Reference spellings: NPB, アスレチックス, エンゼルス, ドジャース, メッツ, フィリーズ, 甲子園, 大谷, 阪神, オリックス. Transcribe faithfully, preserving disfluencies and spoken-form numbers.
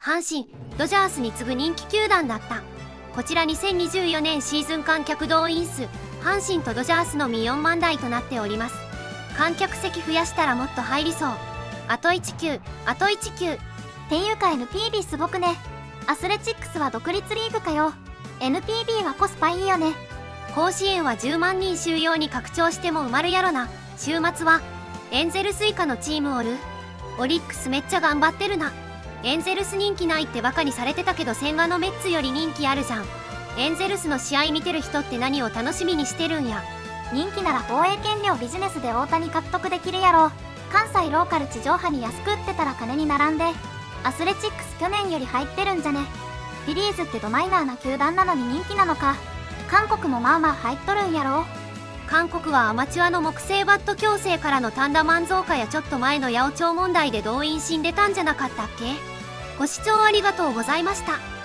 阪神、ドジャースに次ぐ人気球団だった。こちらにせんにじゅうよねんシーズン観客動員数、阪神とドジャースのみよんまんだいとなっております。観客席増やしたらもっと入りそう。あといち球、あといち球。っていうか エヌピービー すごくね。アスレチックスは独立リーグかよ。エヌピービー はコスパいいよね。甲子園はじゅうまんにん収容に拡張しても埋まるやろな。週末はエンゼルス以下のチームおる。オリックスめっちゃ頑張ってるな。エンゼルス人気ないってバカにされてたけど、千賀のメッツより人気あるじゃん。エンゼルスの試合見てる人って何を楽しみにしてるんや。人気なら放映権料ビジネスで大谷獲得できるやろ。関西ローカル地上波に安く売ってたら金に並んで。アスレチックス去年より入ってるんじゃね。フィリーズってドマイナーな球団なのに人気なのか。韓国もまあまあ入っとるんやろ。韓国はアマチュアの木製バット矯正からの単打満増化やちょっと前の八百長問題で動員死んでたんじゃなかったっけ。ご視聴ありがとうございました。